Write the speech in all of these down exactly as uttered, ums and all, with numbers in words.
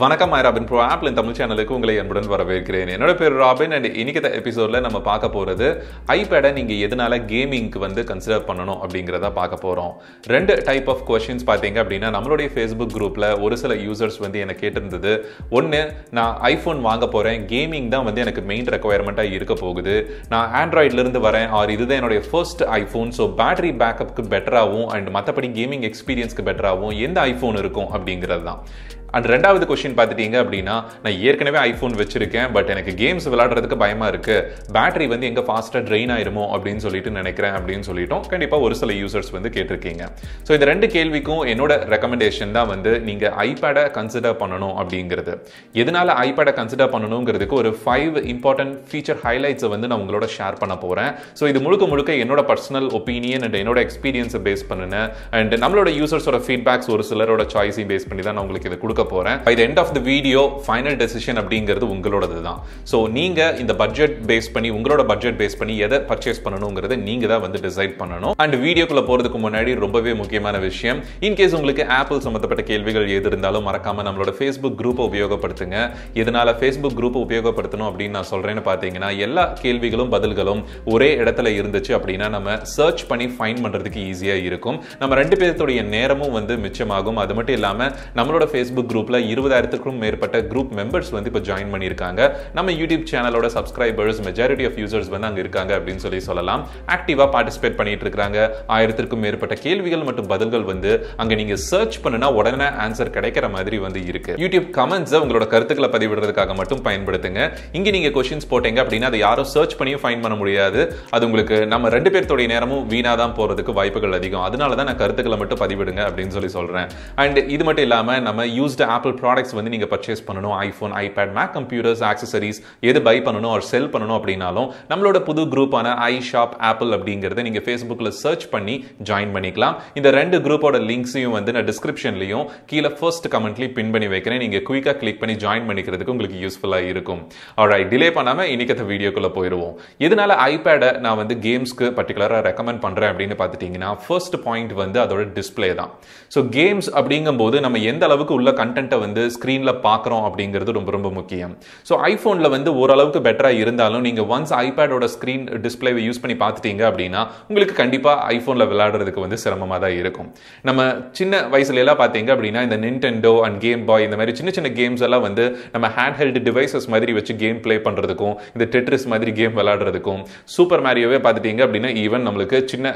Vanakkam, I Robin Pro Apple and Tamil channel ku ungalai anbudan varaverkiren. Enoda peru Robin and inikitha episode la nama paaka poradhu iPad-a neenga edanaala gaming ku vande consider pananum abingiradha paaka porom. Rendu type of questions pathinga appadina nammaloda Facebook group la oru sila users vande enakku ketirundhathu. Onnu na iPhone vaanga poren, gaming dhaan vande enakku main requirement ah irukka pogudhu. Na Android la irundhu varen or idhudhaan enoda first iPhone, so battery backup ku better avum and mathapadi gaming experience ku better avum endha iPhone irukum abingiradha. And ரெண்டாவது question பாத்துட்டீங்க அப்படினா நான் ஏற்கனவே iPhone வச்சிருக்கேன் but எனக்கு games விளையாடுறதுக்கு பயமா இருக்கு பேட்டரி வந்து எங்க ஃபாஸ்டா ட்ரெயின் ஆயிருமோ அப்படினு சொல்லிட்டு நினைக்கிறேன் அப்படினு சொல்லிட்டோம் கண்டிப்பா ஒரு சில யூசர்ஸ் வந்து கேட்டிருக்கீங்க சோ இந்த ரெண்டு கேள்விக்கும் என்னோட ரெக்கமெண்டேஷன் தான் வந்து நீங்க iPad-ஐ கன்சிடர் பண்ணனும் அப்படிங்கிறது எதனால iPad-ஐ கன்சிடர் பண்ணனும்ங்கிறதுக்கு ஒரு five இம்பார்ட்டன்ட் ஃபீச்சர் ஹைலைட்ஸ் வந்து நான் உங்களோட ஷேர் பண்ண போறேன் சோ இது முழுக்க முழுக்க என்னோட பர்சனல் ஒபினியன் and என்னோட எக்ஸ்பீரியன்ஸ் பேஸ் பண்ணின and நம்மளோட யூசர்ஸோட ஃபீட்பேக்ஸ் ஒரு சிலரோட choice-ஐ பேஸ் பண்ணி தான் நான் உங்களுக்கு இது கொடுக்க By the end of the video, final decision அப்படிங்கிறது உங்களோடது தான். So நீங்க இந்த பட்ஜெட் பேஸ் பண்ணி உங்களோட பட்ஜெட் பேஸ் பண்ணி எதை பர்ச்சேஸ் பண்ணணும்ங்கறதை நீங்க தான் வந்து டிசைட் பண்ணணும். And வீடியோக்குள்ள போறதுக்கு முன்னாடி ரொம்பவே முக்கியமான விஷயம். In case உங்களுக்கு Apple சம்பந்தப்பட்ட கேள்விகள் எது இருந்தாலும் மறக்காம நம்மளோட Facebook group உபயோகப்படுத்துங்க. இதனால Facebook group உபயோகப்படுத்தணும் அப்படினா நான் சொல்றேன்னு பாத்தீங்கன்னா எல்லா கேள்விகளும் பதில்களும் ஒரே இடத்துல இருந்துச்சு அப்படினா நம்ம சர்ச் பண்ணி ஃபைண்ட் பண்றதுக்கு ஈஸியா இருக்கும். நம்ம ரெண்டு பேரோட நேரமும் வந்து மிச்சமாகும். அது மட்டும் இல்லாம நம்மளோட Facebook group la twenty thousand kum merpatta group members vandu ipo join pannirukanga nama YouTube channel oda subscribers majority of users vandu anga irukanga appdin solli sollalam active ah participate panniterukkranga one thousand kum merpatta kelvigal mattum badalgal vandu anga neenga search pannuna odana answer kedaikira madiri vandu irukku YouTube comments ah ungaloda karuthukala padividrathukkaga mattum payanpaduthunga inge neenga questions poteenga appdina adha yaro search panniyo find panna mudiyadhu adu ungalku nama rendu per thodi neramum veena dhaan poradhukku vaaipugal adhigam adunala dhaan na karuthukala mattum padividunga appdin solli solren and idu mattum illama nama used Apple products வந்து நீங்க purchase பண்ணனும் iPhone, iPad, Mac computers, accessories எது buy பண்ணனும் or sell பண்ணனும் அப்படினாலும் நம்மளோட புது group ஆன iShop Apple அப்படிங்கறதை நீங்க Facebookல search பண்ணி join பண்ணிக்கலாம் இந்த ரெண்டு group ஓட linksையும் வந்து நான் descriptionலயும் கீழ first commentலயே pin பண்ணி வைக்கிறேன் நீங்க குயிக்கா click பண்ணி join பண்ணிக்கிறதுக்கு உங்களுக்கு யூஸ்புல்லா இருக்கும் alright delay பண்ணாம இன்னைக்கு வீடியோக்குள்ள போயிடுவோம் எதனால iPad-ஐ நான் வந்து games-க்கு particular-ஆ recommend பண்றேன் அப்படினு பாத்துட்டீங்கன்னா first point வந்து அதோட display தான் so games அப்படிங்கும்போது நம்ம எந்த அளவுக்கு உள்ள content வந்து ஸ்கிரீன்ல பார்க்கறோம் அப்படிங்கிறது ரொம்ப ரொம்ப முக்கியம் சோ ஐபோன்ல வந்து ஓரளவுக்கு பெட்டரா இருந்தாலும் நீங்க once iPad-ஓட ஸ்கிரீன் டிஸ்ப்ளேவை யூஸ் பண்ணி பார்த்துட்டீங்க அப்படினா உங்களுக்கு கண்டிப்பா ஐபோன்ல விளையாடுறதுக்கு வந்து சிரமமா தான் இருக்கும் நம்ம சின்ன வயசுல எல்லாம் பாத்தீங்க அப்படினா இந்த Nintendo and Game Boy இந்த மாதிரி சின்ன சின்ன கேம்ஸ் எல்லாம் வந்து நம்ம ஹேண்ட்ஹெல்ட் டிவைसेस மாதிரி வச்சு கேம் ப்ளே பண்றதுக்கும் இந்த Tetris மாதிரி கேம் விளையாடுறதுக்கும் Super Mario-வே பாத்துட்டீங்க அப்படினா ஈவன் நமக்கு சின்ன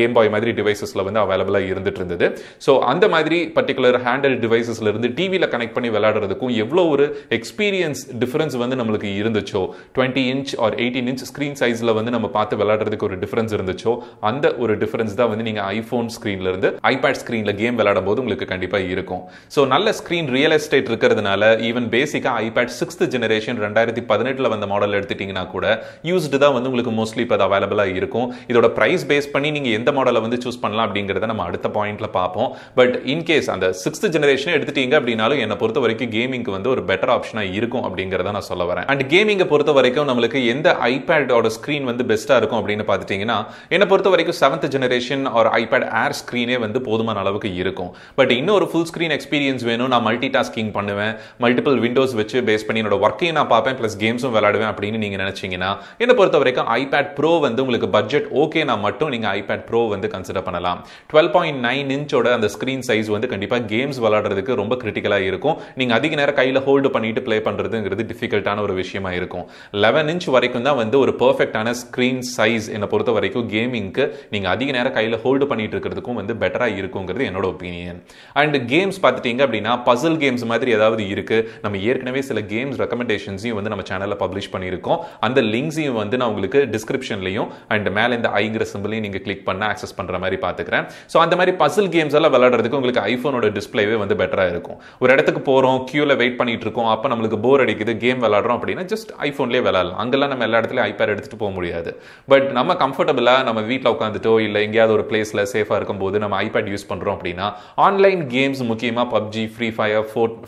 Game Boy மாதிரி டிவைसेसல வந்து அவேலபிளா இருந்துட்டு இருந்தது சோ அந்த மாதிரி பர்టిక్యులர் ஹேண்ட்ஹெல்ட் டிவைसेसல இருந்து டிவி ல கனெக்ட் பண்ணி விளையாடுறதுக்கும் எவ்ளோ ஒரு எக்ஸ்பீரியன்ஸ் டிஃபரன்ஸ் வந்து நமக்கு இருந்துச்சோ twenty inch or eighteen inch screen சைஸ்ல வந்து நம்ம பார்த்து விளையாடுறதுக்கு ஒரு டிஃபரன்ஸ் இருந்துச்சோ அந்த ஒரு டிஃபரன்ஸ் தான் வந்து நீங்க iPhone ஸ்கிரீன்ல இருந்து iPad ஸ்கிரீன்ல கேம் விளையாடும்போது உங்களுக்கு கண்டிப்பா இருக்கும் சோ நல்ல ஸ்கிரீன் ரியல் எஸ்டேட் இருக்குறதுனால ஈவன் பேசிக்கா iPad sixth generation twenty eighteen ல வந்த மாடல் எடுத்துட்டீங்கன்னா கூட யூஸ்ட் தான் வந்து உங்களுக்கு மோஸ்ட்லி இப்ப அவேலபிளா இருக்கும் இதோட பிரைஸ் பேஸ் பண்ணி நீங்க எந்த மாடலை வந்து சூஸ் பண்ணலாம் அப்படிங்கறத நம்ம அடுத்த பாயிண்ட்ல பாப்போம் பட் இன் கேஸ் அந்த sixth ஜெனரேஷன் எடுத்துட்டீங்க அப்படினா என்ன பொறுத்த வரைக்கும் கேமிங்க்கு வந்து ஒரு பெட்டர் ஆப்ஷனா இருக்கும் அப்படிங்கறத நான் சொல்ல வரேன் அண்ட் கேமிங்க பொறுத்த வரைக்கும் நமக்கு எந்த iPad-ஓட ஸ்கிரீன் வந்து பெஸ்டா இருக்கும் அப்படினு பாத்துட்டீங்கன்னா என்ன பொறுத்த வரைக்கும் seventh generation or iPad Air ஸ்கிரீனே வந்து போதுமான அளவுக்கு இருக்கும் பட் இன்னும் ஒரு ஃபுல் ஸ்கிரீன் எக்ஸ்பீரியன்ஸ் வேணும் நான் மல்டி டாஸ்கிங் பண்ணுவேன் மல்டிபிள் விண்டோஸ் வச்சு பேஸ் பண்ணி என்னோட வர்க்கையும் நான் பார்ப்பேன் பிளஸ் கேம்ஸும் விளையாடுவேன் அப்படினு நீங்க நினைச்சீங்கன்னா என்ன பொறுத்த வரைக்கும் iPad Pro வந்து உங்களுக்கு பட்ஜெட் ஓகே நான் மட்டும் நீங்க iPad Pro வந்து கன்சிடர் பண்ணலாம் twelve point nine inch-ஓட அந்த ஸ்கிரீன் சைஸ் வந்து கண்டிப்பா கேம்ஸ் விளையாடுறதுக்கு ரொம்ப கிரிட்டிக்கல் இருக்கும் நீங்க அதிக நேர கையில ஹோல்ட் பண்ணிட்டு ப்ளே பண்றதுங்கிறது டிஃபிகல்ட்டான ஒரு விஷயமா இருக்கும் eleven inch வரைக்கும் தான் வந்து ஒரு பெர்ஃபெக்ட்டான ஸ்கிரீன் சைஸ் என்ன பொறுத்த வரைக்கும் கேமிங்க்கு நீங்க அதிக நேர கையில ஹோல்ட் பண்ணிட்டு இருக்கிறதுக்கும் வந்து பெட்டரா இருக்கும்ங்கிறது என்னோட ஒபினியன் அண்ட் கேம்ஸ் பார்த்துட்டீங்க அப்படினா பஸல் கேம்ஸ் மாதிரி ஏதாவது இருக்கு நம்ம ஏற்கனவே சில கேம்ஸ் ரெக்கமெண்டேஷன்ஸையும் வந்து நம்ம சேனல்ல பப்ளிஷ் பண்ணியிருக்கோம் அந்த லிங்க்ஸையும் வந்து நான் உங்களுக்கு டிஸ்கிரிப்ஷன்லயும் அண்ட் மேல இந்த ஐங்கிற சிம்பலையும் நீங்க கிளிக் பண்ண ஆக்சஸ் பண்ற மாதிரி பாத்துக்கிறேன் சோ அந்த மாதிரி பஸல் கேம்ஸ் எல்லாம் விளையாடுறதுக்கு உங்களுக்கு ஐபோனோட டிஸ்ப்ளேவே வந்து பெட்டரா இருக்கும் ஒரு இடத்துக்கு போறோம் கியூல வெயிட் பண்ணிட்டு இருக்கோம் அப்ப நமக்கு போர் அடிக்குது கேம் விளையாடுறோம் அப்படினா ஜஸ்ட் ஐபோன்லயே விளையாடலாம் அங்கெல்லாம் நம்ம எல்லா இடத்துலயும் iPad எடுத்துட்டு போக முடியாது பட் நம்ம கம்ஃபர்ட்டபிளா நம்ம வீட்ல உட்கார்ந்துட்டோ இல்ல எங்கயாவது ஒரு பிளேஸ்ல சேஃபா இருக்கும்போது நம்ம iPad யூஸ் பண்றோம் அப்படினா ஆன்லைன் கேம்ஸ் முக்கியமா P U B G, Free Fire,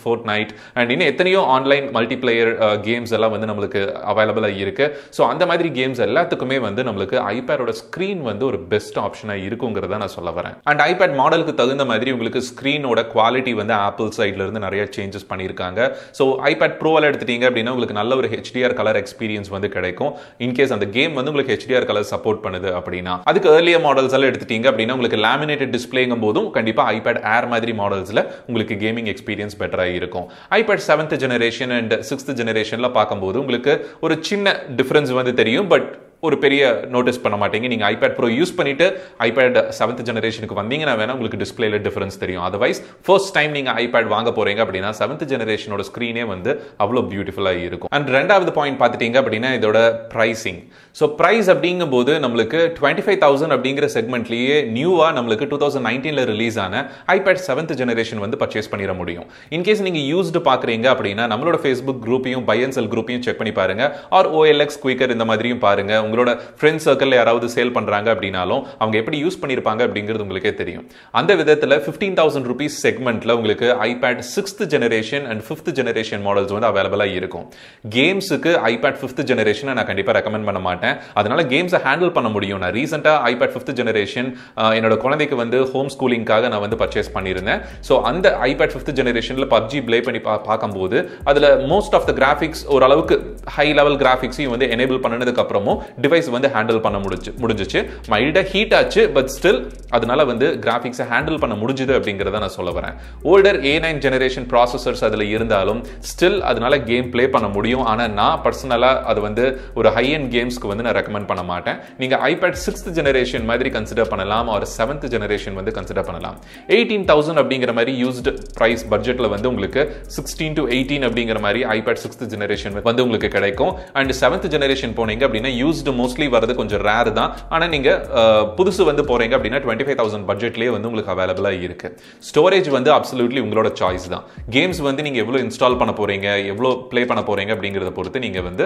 Fortnite and இன்னும் எத்தனையோ ஆன்லைன் மல்டிப்ளேயர் கேம்ஸ் எல்லாம் வந்து நமக்கு அவைலபிளா இருக்கு சோ அந்த மாதிரி கேம்ஸ் எல்லாத்துக்குமே வந்து நமக்கு iPad-ஓட ஸ்கிரீன் வந்து ஒரு பெஸ்ட் ஆப்ஷனா இருக்கும்ங்கறத நான் சொல்ல வரேன் அண்ட் iPad மாடலுக்கு தகுந்த மாதிரி உங்களுக்கு ஸ்கிரீனோட குவாலிட்டி வந்து Apple சைடு சைட்ல இருந்து நிறைய சேஞ்சஸ் பண்ணியிருக்காங்க. ஸோ ஐபேட் ப்ரோவில் எடுத்துட்டீங்க அப்படின்னா உங்களுக்கு நல்ல ஒரு ஹெச்டிஆர் கலர் எக்ஸ்பீரியன்ஸ் வந்து கிடைக்கும். இன்கேஸ் அந்த கேம் வந்து உங்களுக்கு ஹெச்டிஆர் கலர் சப்போர்ட் பண்ணுது அப்படின்னா. அதுக்கு ஏர்லியர் மாடல்ஸ் எல்லாம் எடுத்துட்டீங்க அப்படின்னா உங்களுக்கு லேமினேட்டட் டிஸ்பிளேங்கும் போதும் கண்டிப்பாக ஐபேட் ஏர் மாதிரி மாடல்ஸில் உங்களுக்கு கேமிங் எக்ஸ்பீரியன்ஸ் பெட்டராக இருக்கும். IPad seventh generation and sixth ஜெனரேஷன்ல பார்க்கும்போது உங்களுக்கு ஒரு சின்ன டிஃபரன்ஸ் வந்து தெரியும், பட் ஒரு பெரிய நோட்டீஸ் பண்ண மாட்டீங்க. நீங்கள் ஐபேட் ப்ரோ யூஸ் பண்ணிட்டு ஐபேட் செவன்த் ஜெனரேஷனுக்கு வந்தீங்கன்னா வேணா உங்களுக்கு டிஸ்பிளேல டிஃபரன்ஸ் தெரியும். அதர்வைஸ் ஃபர்ஸ்ட் டைம் நீங்கள் ஐபேட் வாங்க போறீங்க அப்படின்னா செவன்த் ஜெனரேஷனோட ஸ்க்ரீனே வந்து அவ்வளோ பியூட்டிஃபுல்லாக இருக்கும். அண்ட் ரெண்டாவது பாயிண்ட் பார்த்துட்டீங்க அப்படின்னா இதோட ப்ரைஸிங். ஸோ ப்ரைஸ் அப்படிங்கும் போது நம்மளுக்கு டுவெண்ட்டி ஃபைவ் தௌசண்ட் அப்படிங்கிற செக்மெண்ட்லேயே நியூவாக நம்மளுக்கு டூ தௌசண்ட் நைன்டீனில் ரிலீஸ் ஆன ஐபேட் செவன்த் ஜெனரேஷன் வந்து பர்ச்சேஸ் பண்ணிட முடியும். இன்கேஸ் நீங்கள் யூஸ்டு பார்க்குறீங்க அப்படின்னா நம்மளோட ஃபேஸ்புக் குரூப்பையும் பை அண்ட் செல் குரூப்பையும் செக் பண்ணி பாருங்க. ஆர் ஓஎல்எக்ஸ் குயிக்கர் இந்த மாதிரியும் பாருங்க. உங்களோட ஃப்ரெண்ட் சர்க்கிள் யாராவது சேல் பண்றாங்க அப்படின்னாலும் அவங்க எப்படி யூஸ் பண்ணிருப்பாங்க அப்படிங்கிறது உங்களுக்கே தெரியும். அந்த விதத்தில் ஃபிஃப்டீன் தௌசண்ட் ருபீஸ் செக்மெண்ட்ல உங்களுக்கு iPad sixth generation and fifth generation models வந்து அவைலபிளாக இருக்கும். கேம்ஸுக்கு ஐபேட் ஃபிஃப்த் ஜெனரேஷனை நான் கண்டிப்பாக ரெக்கமெண்ட் பண்ண மாட்டேன். அதனால கேம்ஸை ஹேண்டில் பண்ண முடியும். நான் ரீசெண்டாக ஐபேட் ஃபிஃப்த் ஜெனரேஷன் என்னோட குழந்தைக்கு வந்து ஹோம் ஸ்கூலிங்காக நான் வந்து பர்ச்சேஸ் பண்ணியிருந்தேன். ஸோ அந்த ஐபேட் ஃபிஃப்த் ஜெனரேஷனில் பப்ஜி பிளே பண்ணி பார்க்கும்போது அதில் மோஸ்ட் ஆஃப் த கிராஃபிக்ஸ் ஓரளவுக்கு ஹை லெவல் கிராஃபிக்ஸையும் வந்து எனேபிள் பண்ணதுக்கு அப்புறமும் டிவைஸ் வந்து ஹேண்டில் பண்ண முடிஞ்சு முடிஞ்சிச்சு மைல்டாக ஹீட் ஆச்சு, பட் ஸ்டில் அதனால வந்து கிராஃபிக்ஸை ஹேண்டில் பண்ண முடிஞ்சுது அப்படிங்கிறத நான் சொல்ல வரேன். Older A nine generation processors அதில் இருந்தாலும் ஸ்டில் அதனால கேம் பிளே பண்ண முடியும். ஆனால் நான் பர்சனலாக அது வந்து ஒரு ஹை அண்ட் கேம்ஸ்க்கு வந்து நான் ரெக்கமெண்ட் பண்ண மாட்டேன். நீங்கள் ஐபேட் சிக்ஸ்த் ஜெனரேஷன் மாதிரி கன்சிடர் பண்ணலாம், ஒரு செவன்த் ஜெனரேஷன் வந்து கன்சிடர் பண்ணலாம். எயிட்டீன் தௌசண்ட் அப்படிங்கிற மாதிரி யூஸ்டு ப்ரைஸ் பட்ஜெட்டில் வந்து உங்களுக்கு சிக்ஸ்டீன் டு எயிட்டீன் அப்படிங்கிற மாதிரி ஐபேட் சிக்ஸ்த் ஜெனரேஷன் வந்து உங்களுக்கு கிடைக்கும். அண்ட் செவன்த் ஜெனரேஷன் போனீங்க அப்படின்னா யூஸ் மோஸ்ட்லி வரது கொஞ்சம் ரேர் தான். ஆனா நீங்க புதுசு வந்து போறீங்க அப்படின்னா இருபத்தி ஐயாயிரம் பட்ஜெட்லயே வந்து உங்களுக்கு அவைலபிளா இருக்கு. ஸ்டோரேஜ் வந்து அப்சல்யூட்லி உங்களோட சாய்ஸ் தான். கேம்ஸ் வந்து நீங்க எவ்வளவு இன்ஸ்டால் பண்ண போறீங்க, எவ்வளவு ப்ளே பண்ண போறீங்க அப்படிங்கறத பொறுத்து நீங்க வந்து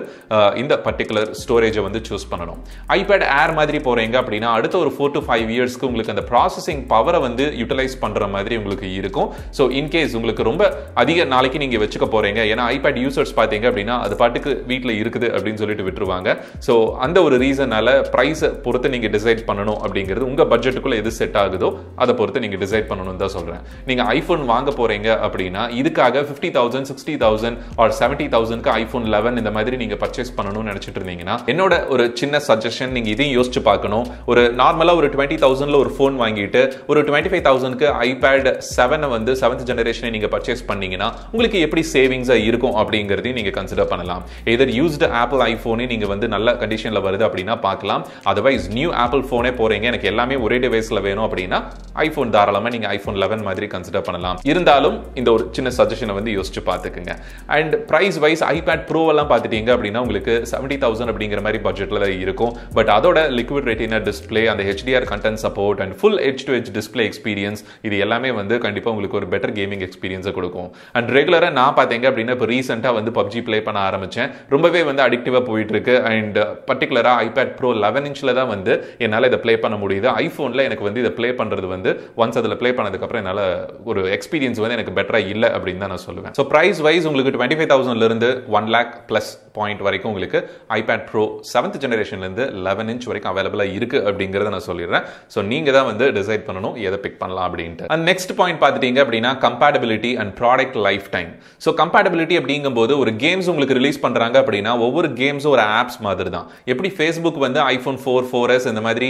இந்த பர்டிகுலர் ஸ்டோரேஜை வந்து சூஸ் பண்ணணும். ஐபேட் ஏர் மாதிரி போறீங்க அப்படின்னா அடுத்த ஒரு ஃபோர் டு ஃபைவ் இயர்ஸ்க்கு உங்களுக்கு அந்த ப்ராசஸிங் பவரை வந்து யூட்டிலைஸ் பண்ற மாதிரி உங்களுக்கு இருக்கும். ஸோ இன்கேஸ் உங்களுக்கு ரொம்ப அதிக நாளைக்கு நீங்க வச்சுக்க போறீங்க, ஏன்னா ஐபேட் யூசர்ஸ் பாத்தீங்க அப்படின்னா அது பாட்டுக்கு வீட்டில் இருக்குது அப்படின்னு சொல்லிட்டு விட்டுருவாங்க. ஸோ அந்த ஒரு ரீசனால பிரைஸை பொறுத்து நீங்க டிசைட் பண்ணணும் அப்படிங்கிறது. உங்க பட்ஜெட்டுக்குள்ள எது செட் ஆகுதோ அதை பொறுத்து நீங்க டிசைட் பண்ணணும் தான் சொல்றேன். நீங்க ஐபோன் வாங்க போறீங்க அப்படின்னா இதுக்காக fifty thousand sixty thousand or seventy தௌசண்ட்க்கு ஐபோன் லெவன் இந்த மாதிரி நீங்க பர்ச்சேஸ் பண்ணணும்னு நினைச்சிட்டு இருந்தீங்கன்னா என்னோட ஒரு சின்ன சஜஷன், நீங்க இதையும் யோசிச்சு பார்க்கணும். ஒரு நார்மலா ஒரு டுவெண்ட்டி தௌசண்ட்ல ஒரு போன் வாங்கிட்டு ஒரு டுவெண்ட்டி ஃபைவ் தௌசண்ட்க்கு ஐபேட் செவனை வந்து செவன்த் ஜெனரேஷனை நீங்க பர்ச்சேஸ் பண்ணீங்கன்னா உங்களுக்கு எப்படி சேவிங்ஸா இருக்கும் அப்படிங்கிறதையும் நீங்க கன்சிடர் பண்ணலாம். எதர் யூஸ்டு ஆப்பிள் ஐபோனே நீங்க வந்து நல்ல கண்டிஷன் வருது அப்படின்னா பார்க்கலாம். அதர்வைஸ் நியூ ஆப்பிள் போனே போறீங்க, எனக்கு எல்லாமே ஒரே டிவைஸ்ல வேணும் அப்படின்னா ஐபோன் தாராளமா நீங்க ஐபோன் லெவன் மாதிரி கன்சிடர் பண்ணலாம். இருந்தாலும் இந்த ஒரு சின்ன சஜஷனை வந்து யோசிச்சு பார்த்துக்குங்க. And price wise iPad Pro எல்லாம் பார்த்துட்டீங்க அப்படின்னா உங்களுக்கு செவன்டி தௌசண்ட் அப்படிங்கிற மாதிரி பட்ஜெட்ல இருக்கும். பட் அதோட லிக்விட் ரெட்டினா டிஸ்பிளே, அந்த HDR content support and full edge to edge display experience, இது எல்லாமே வந்து கண்டிப்பா உங்களுக்கு ஒரு பெட்டர் கேமிங் எக்ஸ்பீரியன்ஸை கொடுக்கும். அண்ட் ரெகுலரா நான் பார்த்தீங்க அப்படின்னா இப்போ ரீசெண்டா வந்து பப்ஜி பிளே பண்ண ஆரம்பிச்சேன். ரொம்பவே வந்து அடிக்டிவா போயிட்டு இருக்கு. அண்ட் பர்டிகுலராக ஐபேட் ப்ரோ லெவன் இன்ச்சில் தான் வந்து என்னால் இதை ப்ளே பண்ண முடியுது. ஐஃபோனில் எனக்கு வந்து இதை ப்ளே பண்ணுறது வந்து ஒன்ஸ் அதில் ப்ளே பண்ணதுக்கப்புறம் என்னால் ஒரு எக்ஸ்பீரியன்ஸ் வந்து எனக்கு பெட்டராக இல்லை அப்படின்னு தான் நான் சொல்லுவேன். ஸோ ப்ரைஸ் வைஸ் உங்களுக்கு டுவெண்ட்டி ஃபைவ் தௌசண்ட்லேருந்து ஒன் லேக் ப்ளஸ் பாயிண்ட் வரைக்கும் உங்களுக்கு ஐபேட் ப்ரோ செவன்த் ஜெனரேஷன்லேருந்து லெவன் இன்ச் வரைக்கும் அவைலபிளாக இருக்குது அப்படிங்கிறத நான் சொல்லிடுறேன். ஸோ நீங்கள் தான் வந்து டிசைட் பண்ணணும் எதை பிக் பண்ணலாம் அப்படின்ட்டு. அண்ட் நெக்ஸ்ட் பாயிண்ட் பார்த்துட்டீங்க அப்படின்னா compatibility and product life time. So compatibility அப்படிங்கும்போது ஒரு கேம்ஸ் உங்களுக்கு ரிலீஸ் பண்ணுறாங்க அப்படின்னா ஒவ்வொரு கேம்ஸும் ஒரு ஆப்ஸ் மாதிரி தான். எப்படி Facebook வந்து ஐபோன் ஃபோர் ஃபோர் எஸ் இந்த மாதிரி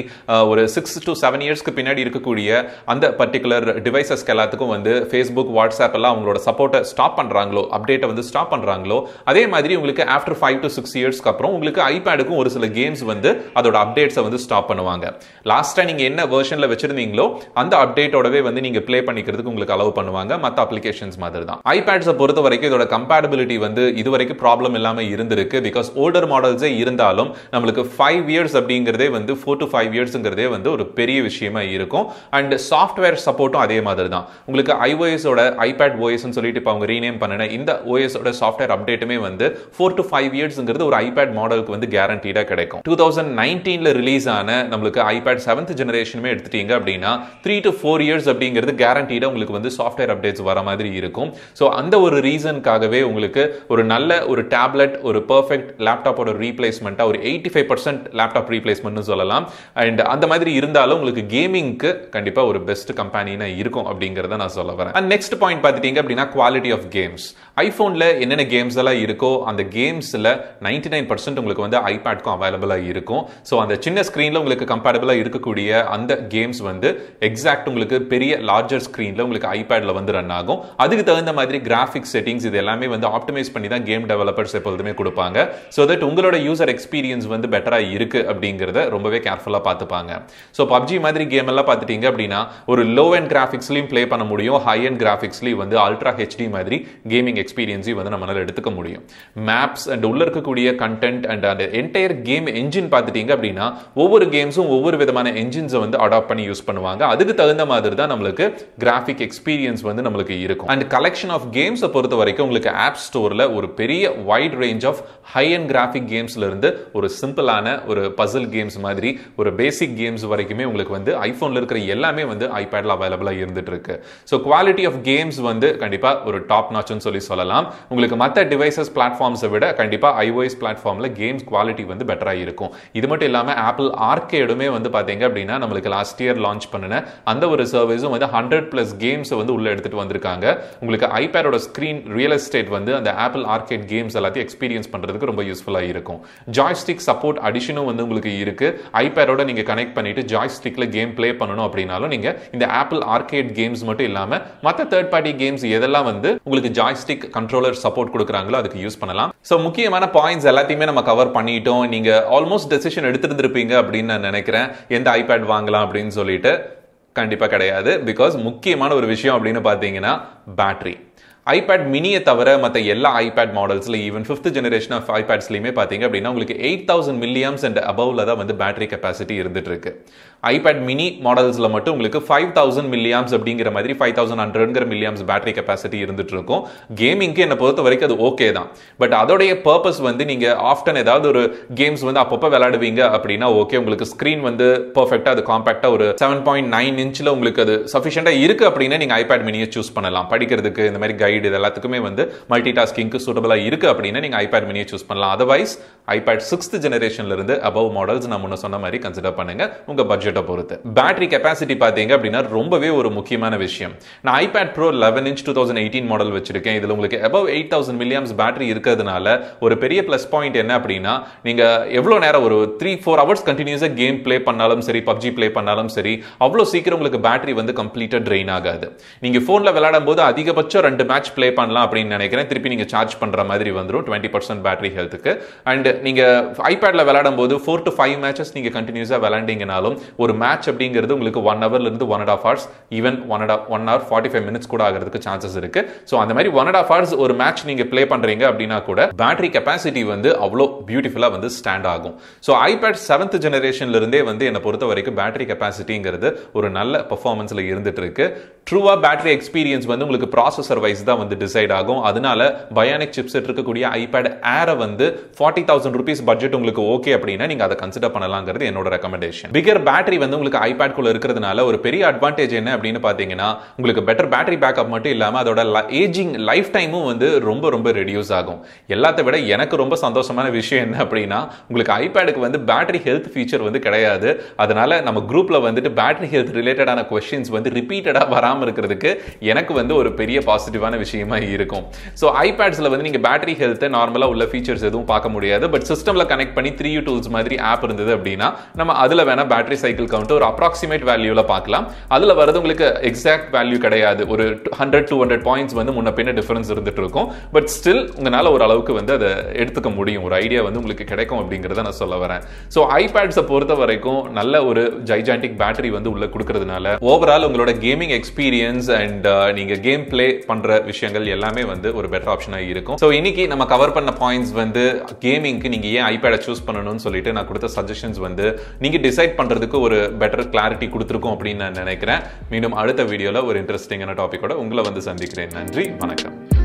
ஒரு சிக்ஸ் டு செவன் இயர்ஸ்க்கு பின்னாடி இருக்கக்கூடிய அந்த பர்டிகுலர் டிவைசஸ்க்கு எல்லாத்துக்கும் வந்து Facebook, வாட்ஸ்அப் எல்லாம் அவங்களோட சப்போர்ட்டை ஸ்டாப் பண்ணுறாங்களோ, அப்டேட்டை வந்து ஸ்டாப் பண்ணுறாங்களோ, அதே மாதிரி உங்களுக்கு ஆஃப்டர் ஃபைவ் டு சிக்ஸ் இயர்ஸ்க்கு அப்புறம் உங்களுக்கு ஐபேடுக்கும் ஒரு சில கேம்ஸ் வந்து அதோட அப்டேட்ஸை வந்து ஸ்டாப் பண்ணுவாங்க. லாஸ்ட்டாக நீங்கள் என்ன வெர்ஷனில் வச்சிருந்தீங்களோ அந்த அப்டேட்டோடவே வந்து நீங்கள் ப்ளே பண்ணிக்கிறதுக்கு உங்களுக்கு அலோவ் பண்ணுவாங்க, மற்ற அப்ளிகேஷன்ஸ் மாதிரி தான். ஐபேட்ஸை பொறுத்த வரைக்கும் இதோட கம்பேட்டபிலிட்டி வந்து இதுவரைக்கும் ப்ராப்ளம் இல்லாமல் இருந்திருக்கு. பிகாஸ் ஓல்டர் மாடல்ஸே இருந்தாலும் நம்மளுக்கு ஃபைவ் இயர்ஸ் அப்படிங்கிறதே வந்து ஃபோர் டு ஃபைவ் இயர்ஸுங்கிறதே வந்து ஒரு பெரிய விஷயமா இருக்கும். அண்ட் சாஃப்ட்வேர் சப்போர்ட்டும் அதே மாதிரி தான். உங்களுக்கு ஐஓஎஸோட ஐபேட் ஓஎஸ்ன்னு சொல்லிட்டு இப்போ அவங்க ரீநேம் பண்ணின இந்த ஓஎஸோட சாஃப்ட்வேர் அப்டேட்டுமே வந்து ஃபோர் டு ஃபைவ் இயர்ஸுங்கிறது ஒரு ஐபேட் மாடலுக்கு வந்து கேரண்டீடாக கிடைக்கும். டூ தௌசண்ட் நைன்டீனில் ரிலீஸ் ஆன நம்மளுக்கு ஐபேட் செவன்த் ஜெனரேஷனுமே எடுத்துட்டீங்க அப்படின்னா த்ரீ டு ஃபோர் இயர்ஸ் அப்படிங்கிறது கேரண்டீடாக உங்களுக்கு வந்து சாஃப்ட்வேர் அப்டேட்ஸ் வர மாதிரி இருக்கும். ஸோ அந்த ஒரு ரீசனுக்காகவே உங்களுக்கு ஒரு நல்ல ஒரு டேப்லெட், ஒரு பெர்ஃபெக்ட் லேப்டாப்போட ரீப்ளேஸ்மெண்ட்டாக ஒரு eight eighty-five percent laptop replacement nu sollalam and andha maadhiri irundalum ungalku gaming ku kandipa oru best company na irukum abdingiradha na solla varan. And next point paathitinga appadina quality of games. iPhone la enna games alla iruko andha games la ninety-nine percent ungalku vanda iPad ku available ah irukum. So andha chinna screen la ungalku compatible ah irukkuriya andha games vandu exact ungalku periya larger screen la ungalku iPad la vandu run agum. Adukku thagundha maadhiri graphic settings idu ellame vandu optimize panni dhaan game developers eppozhudume kodupanga. So that ungaloda user experience vandu better ah irukku abdingiradha rombave careful ah paathupanga. So P U B G maadhiri game alla paathitinga appadina oru low end graphics layum play panna mudiyum, high end graphics layum vandu ultra H D maadhiri gaming experience vandu nammala eduthuka mudiyum. Maps and ulla irukkuriya content and the entire game engine paathitinga appadina ovvoru games um ovvoru vidhamana engines vandu adopt panni use பண்ணுவாங்க. அதுக்கு தகுந்த மாதிரி தான் நமக்கு graphic experience வந்து நமக்கு இருக்கும். And collection of games பொறுத்த வரைக்கும் உங்களுக்கு App Storeல ஒரு பெரிய wide range of high-end graphic gamesல இருந்து ஒரு சிம்பிளான ஒரு puzzle games மாதிரி ஒரு basic games வரைக்குமே உங்களுக்கு வந்து iPhoneல இருக்கிற எல்லாமே வந்து iPadல அவைலபிளா இருந்துட்டு இருக்கு. So quality of games வந்து கண்டிப்பா ஒரு top notch னு சொல்லி சொல்லலாம். உங்களுக்கு மற்ற devices platforms விட கண்டிப்பா iOS platformல games quality வந்து பெட்டரா இருக்கும். இது மட்டும் இல்லாம Apple Arcadeமே வந்து பாத்தீங்க அப்படினா நமக்கு last year launch பண்ணன அந்த ஒரு சர்வீஸும் வந்து one hundred plus games வந்து உள்ள எடுத்துட்டு வந்திருக்காங்க. உங்களுக்கு iPad ஓட screen real estate வந்து அந்த Apple Arcade games எல்லாத்தையும் எக்ஸ்பீரியன்ஸ் பண்றதுக்கு ரொம்ப யூஸ்ஃபுல்லா இருக்கும். ஜாய்ஸ்டிக் சப்போர்ட் அடிஷனும் வந்து உங்களுக்கு இருக்கு. iPad ஓட நீங்க கனெக்ட் பண்ணிட்டு ஜாய்ஸ்டிக்ல கேம் ப்ளே பண்ணனும் அப்படினாலும் நீங்க இந்த Apple Arcade games மட்டும் இல்லாம மற்ற third party games எதெல்லாம் வந்து உங்களுக்கு ஜாய்ஸ்டிக் கண்ட்ரோலர் சப்போர்ட் கொடுக்கறாங்களோ அதுக்கு யூஸ் பண்ணலாம். சோ முக்கியமான பாயிண்ட்ஸ் எல்லாத்தையுமே நம்ம கவர் பண்ணிட்டோம். நீங்க ஆல்மோஸ்ட் டிசிஷன் எடுத்துட்டிருப்பீங்க அப்படின்னு நான் நினைக்கிறேன். எந்த iPad வாங்கலாம் அப்படின்னு சொல்லி கண்டிப்பா கிடையாது. பிகாஸ் முக்கியமான ஒரு விஷயம் அப்படின்னு பாத்தீங்கன்னா பேட்டரி. iPad mini-யை தவிர மற்ற எல்லா iPad மாடல்ஸ்ல ஈவன் fifth ஜெனரேஷன் ஆஃப் iPadsலயுமே பாத்தீங்க அப்படின்னா உங்களுக்கு எயிட் தௌசண்ட் மில்லியம்ஸ் அண்ட் அபவ்ல தான் வந்து பேட்டரி கெப்பாசிட்டி இருந்துட்டு இருக்கு. iPad mini மாடல்ஸ்ல மட்டும் உங்களுக்கு ஃபைவ் தௌசண்ட் மில்லியம்ஸ் அப்படிங்கிற மாதிரி ஃபைவ் தௌசண்ட் ஹண்ட்ரட்ங்கிற மில்லியம்ஸ் பேட்டரி கெப்பாசிட்டி இருந்துட்டு இருக்கும். கேமிங்க்கு என்ன பொறுத்த வரைக்கும் அது ஓகே தான். பட் அதோடைய பர்பஸ் வந்து நீங்க ஆஃப்டன் ஏதாவது ஒரு கேம்ஸ் வந்து அப்பப்போ விளையாடுவீங்க அப்படின்னா ஓகே, உங்களுக்கு ஸ்கிரீன் வந்து பர்ஃபெக்டா அது காம்பேக்டா ஒரு செவன் பாயிண்ட் நைன் இன்ச்ல உங்களுக்கு அது சஃபிஷியண்டா இருக்கு அப்படின்னா நீங்க iPad mini-யை சூஸ் பண்ணலாம். படிக்கிறதுக்கு இந்த மாதிரி இது எல்லாத்துக்குமே வந்து மல்டி டாஸ்கிங்க்கு சூட்டபிளா இருக்கு அப்படின்னா நீங்க iPad mini-யை சூஸ் பண்ணலாம். அதர்வைஸ் iPad sixth ஜெனரேஷன்ல இருந்து above மாடல்ஸ் நான் முன்ன சொன்ன மாதிரி கன்சிடர் பண்ணுங்க உங்க பட்ஜெட்டை பொறுத்து. பேட்டரி கெபாசிட்டி பாத்தீங்க அப்படின்னா ரொம்பவே ஒரு முக்கியமான விஷயம். நான் iPad Pro eleven inch twenty eighteen model வச்சிருக்கேன். இதுல உங்களுக்கு above eight thousand mAh battery இருக்கிறதுனால ஒரு பெரிய பிளஸ் பாயிண்ட் என்ன அப்படின்னா நீங்க எவ்வளவு நேரம் ஒரு three four hours கண்டினியூஸா கேம் ப்ளே பண்ணாலும் சரி, P U B G play பண்ணாலும் சரி, அவ்வளவு சீக்கிரம் உங்களுக்கு பேட்டரி வந்து கம்ப்ளீட்டா ட்ரெயின் ஆகாது. நீங்க போன்ல விளையாடும்போது அதிகபட்சம் ரெண்டு மேட்ச் ப்ளே பண்ணலாம் அப்படின்னு நினைக்கிறேன். திருப்பி நீங்க சார்ஜ் பண்ற மாதிரி வந்துரும் twenty percent பேட்டரி ஹெல்த்துக்கு. அண்ட் நீங்க iPadல விளையாடும் போது ஃபோர் டு ஃபைவ் மேட்சஸ் நீங்க கண்டினியூஸா விளையாண்டீங்கனாலும் ஒரு மேட்ச் அப்படிங்கிறது உங்களுக்கு ஒன் ஹவர்ல இருந்து one and half hours even one and one hour forty five minutes கூட ஆகிறதுக்கு சான்சஸ் இருக்கு. ஸோ அந்த மாதிரி ஒன் அண்ட் ஆஃப் ஹவர்ஸ் ஒரு மேட்ச் நீங்க ப்ளே பண்றீங்க அப்படின்னா கூட பேட்டரி கெப்பாசிட்டி வந்து அவ்வளோ பியூட்டிஃபுல்லா வந்து ஸ்டாண்ட் ஆகும். ஸோ iPad செவன்த் ஜெனரேஷன்ல இருந்தே வந்து என்னை பொறுத்த வரைக்கும் பேட்டரி கெப்பாசிட்டிங்கிறது ஒரு நல்ல பெர்ஃபார்மன்ஸ்ல இருந்துட்டு இருக்கு. ட்ரூவா பேட்டரி எக்ஸ்பீரியன்ஸ் வந்து உங்களுக்கு ப்ராசஸர் வைஸ் தான் வந்து டிசைட் ஆகும். அதனால பயானிக் சிப்செட் இருக்கக்கூடிய iPad Air வந்து ஃபார்ட்டி தௌசண்ட் ருபீஸ் பட்ஜெட் உங்களுக்கு ஓகே அப்படின்னா நீங்க அதை கன்சிடர் பண்ணலாங்கிறது என்னோட ரெக்கமெண்டேஷன். பிகர் பேட்டரி வந்து உங்களுக்கு iPad குள்ள இருக்கிறதுனால ஒரு பெரிய அட்வான்டேஜ் என்ன அப்படின்னு பாத்தீங்கன்னா உங்களுக்கு பெட்டர் பேட்டரி பேக்கப் மட்டும் இல்லாம அதோட ஏஜிங் லைஃப் டைமும் வந்து ரொம்ப ரொம்ப ரெடியூஸ் ஆகும். எல்லாத்த விட எனக்கு ரொம்ப சந்தோஷமான விஷயம் என்ன அப்படின்னா உங்களுக்கு iPadக்கு வந்து பேட்டரி ஹெல்த் ஃபீச்சர் வந்து கிடையாது. அதனால நம்ம குரூப்ல வந்துட்டு பேட்டரி ஹெல்த் ரிலேட்டடான கொஸ்டின்ஸ் வந்து ரிப்பீட்டடா வராம இருக்கிறதுக்கு எனக்கு வந்து ஒரு பெரிய பாசிட்டிவான விஷயமா இருக்கும். சோ iPadsல வந்து நீங்க பேட்டரி ஹெல்த் நார்மலா உள்ள ஃபீச்சர்ஸ் எதுவும் பார்க்க முடியாது. பட் சிஸ்டம்ல கனெக்ட் பண்ணி த்ரீ யூ டூல்ஸ் மாதிரி ஆப் இருந்தது அப்படின்னா நம்ம அதுல வேணா பேட்டரி சைக்கிள் கவுண்ட் ஒரு அப்ராக்சிமேட் வேல்யூல பார்க்கலாம். அதுல வரது உங்களுக்கு எக்ஸாக்ட் வேல்யூ கிடையாது. ஒரு ஹண்ட்ரட் டூ ஹண்ட்ரட் பாயிண்ட்ஸ் வந்து முன்ன பின்ன டிஃபரன்ஸ் இருந்துட்டு இருக்கும். பட் ஸ்டில் உங்களால ஒரு அளவுக்கு வந்து அதை எடுத்துக்க முடியும், ஒரு ஐடியா வந்து உங்களுக்கு கிடைக்கும் அப்படிங்கறத நான் சொல்ல வரேன். சோ iPads-ஐ பொறுத்த வரைக்கும் நல்ல ஒரு ஜைஜாண்டிக் பேட்டரி வந்து உள்ள கொடுக்கறதுனால ஓவரால் உங்களோட கேமிங் எக்ஸ்பீரியன்ஸ் அண்ட் நீங்க கேம் பிளே பண்ற விஷயங்கள் எல்லாமே வந்து ஒரு பெட்டர் ஆப்ஷனா இருக்கும். சோ இன்னைக்கு நம்ம கவர் பண்ண பாயிண்ட்ஸ் வந்து கேமிங்க்கு நீங்க ஏன் iPad-ஐ சூஸ் பண்ணணும்னு சொல்லிட்டு நான் கொடுத்த சஜஷன்ஸ் வந்து நீங்க டிசைட் பண்றதுக்கு ஒரு பெட்டர் கிளாரிட்டி கொடுத்துருக்கும் அப்படின்னு நான் நினைக்கிறேன். மீண்டும் அடுத்த வீடியோல ஒரு இன்ட்ரெஸ்டிங்கான டாபிக்கோட உங்களை வந்து சந்திக்கிறேன். நன்றி, வணக்கம்.